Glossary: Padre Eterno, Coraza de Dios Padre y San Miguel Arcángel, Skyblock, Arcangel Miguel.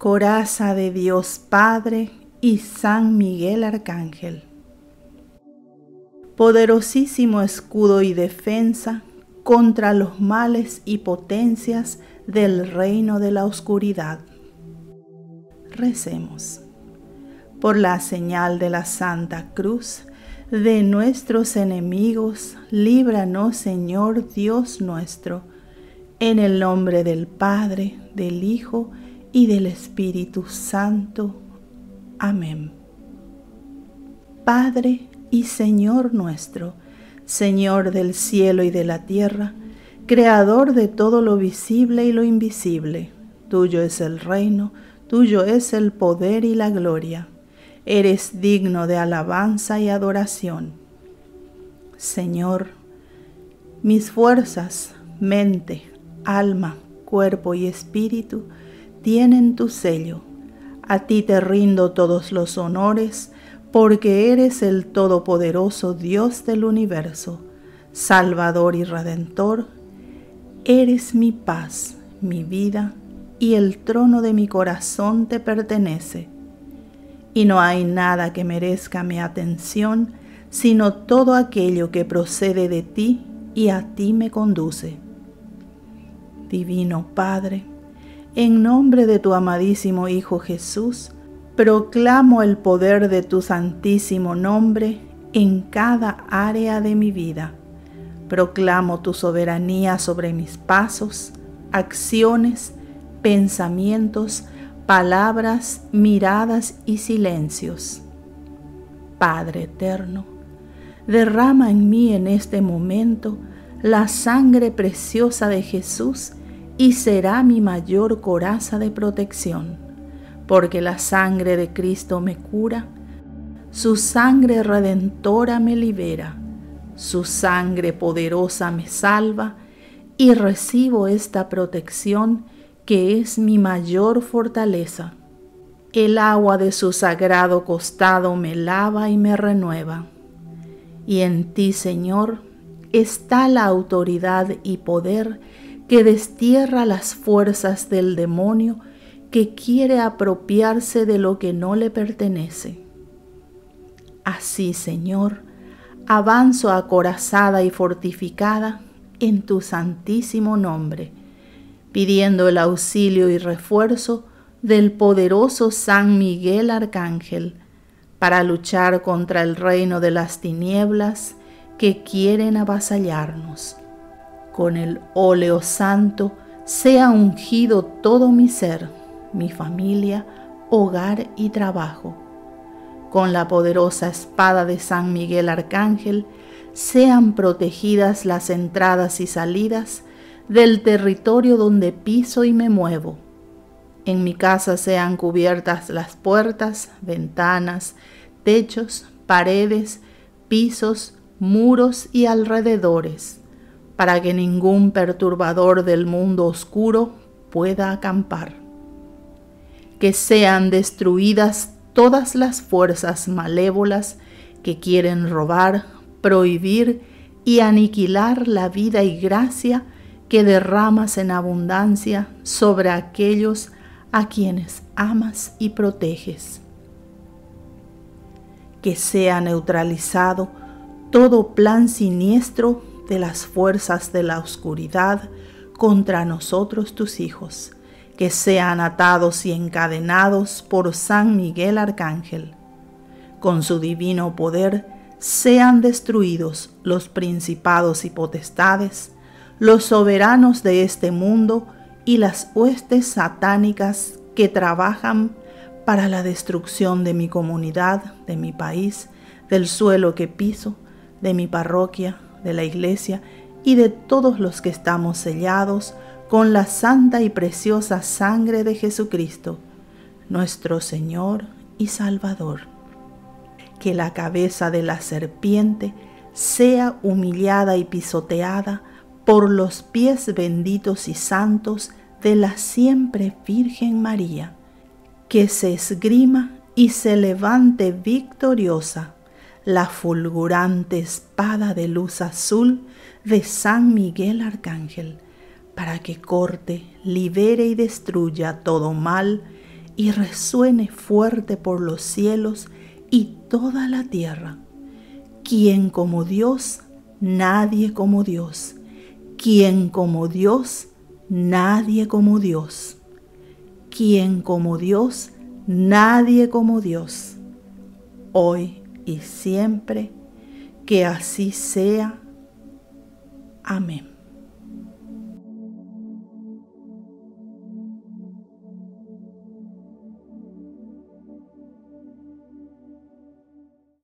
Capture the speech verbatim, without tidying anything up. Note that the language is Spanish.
Coraza de Dios Padre y San Miguel Arcángel. Poderosísimo escudo y defensa contra los males y potencias del reino de la oscuridad. Recemos. Por la señal de la Santa Cruz, de nuestros enemigos, líbranos, Señor Dios nuestro, en el nombre del Padre, del Hijo y del Espíritu Santo. Amén. Padre y Señor nuestro, Señor del cielo y de la tierra, Creador de todo lo visible y lo invisible, tuyo es el reino, tuyo es el poder y la gloria. Eres digno de alabanza y adoración. Señor, mis fuerzas, mente, alma, cuerpo y espíritu tienen tu sello. A ti te rindo todos los honores, porque eres el todopoderoso Dios del universo, Salvador y Redentor. Eres mi paz, mi vida, y el trono de mi corazón te pertenece. Y no hay nada que merezca mi atención, sino todo aquello que procede de ti y a ti me conduce. Divino Padre, en nombre de tu amadísimo Hijo Jesús, proclamo el poder de tu santísimo nombre en cada área de mi vida. Proclamo tu soberanía sobre mis pasos, acciones, pensamientos, palabras, miradas y silencios. Padre eterno, derrama en mí en este momento la sangre preciosa de Jesús y será mi mayor coraza de protección, porque la sangre de Cristo me cura, su sangre redentora me libera, su sangre poderosa me salva y recibo esta protección que es mi mayor fortaleza. El agua de su sagrado costado me lava y me renueva. Y en ti, Señor, está la autoridad y poder que destierra las fuerzas del demonio que quiere apropiarse de lo que no le pertenece. Así, Señor, avanzo acorazada y fortificada en tu santísimo nombre, pidiendo el auxilio y refuerzo del poderoso San Miguel Arcángel para luchar contra el reino de las tinieblas que quieren avasallarnos. Con el óleo santo sea ungido todo mi ser, mi familia, hogar y trabajo. Con la poderosa espada de San Miguel Arcángel sean protegidas las entradas y salidas del territorio donde piso y me muevo. En mi casa sean cubiertas las puertas, ventanas, techos, paredes, pisos, muros y alrededores, para que ningún perturbador del mundo oscuro pueda acampar. Que sean destruidas todas las fuerzas malévolas que quieren robar, prohibir y aniquilar la vida y gracia que derramas en abundancia sobre aquellos a quienes amas y proteges. Que sea neutralizado todo plan siniestro de las fuerzas de la oscuridad contra nosotros tus hijos, que sean atados y encadenados por San Miguel Arcángel. Con su divino poder sean destruidos los principados y potestades, los soberanos de este mundo y las huestes satánicas que trabajan para la destrucción de mi comunidad, de mi país, del suelo que piso, de mi parroquia, de la iglesia y de todos los que estamos sellados con la santa y preciosa sangre de Jesucristo, nuestro Señor y Salvador. Que la cabeza de la serpiente sea humillada y pisoteada por los pies benditos y santos de la siempre Virgen María, que se esgrima y se levante victoriosa la fulgurante espada de luz azul de San Miguel Arcángel, para que corte, libere y destruya todo mal y resuene fuerte por los cielos y toda la tierra. ¿Quién como Dios? Nadie como Dios. ¿Quién como Dios? Nadie como Dios. ¿Quién como Dios? Nadie como Dios. Hoy y siempre, que así sea. Amén.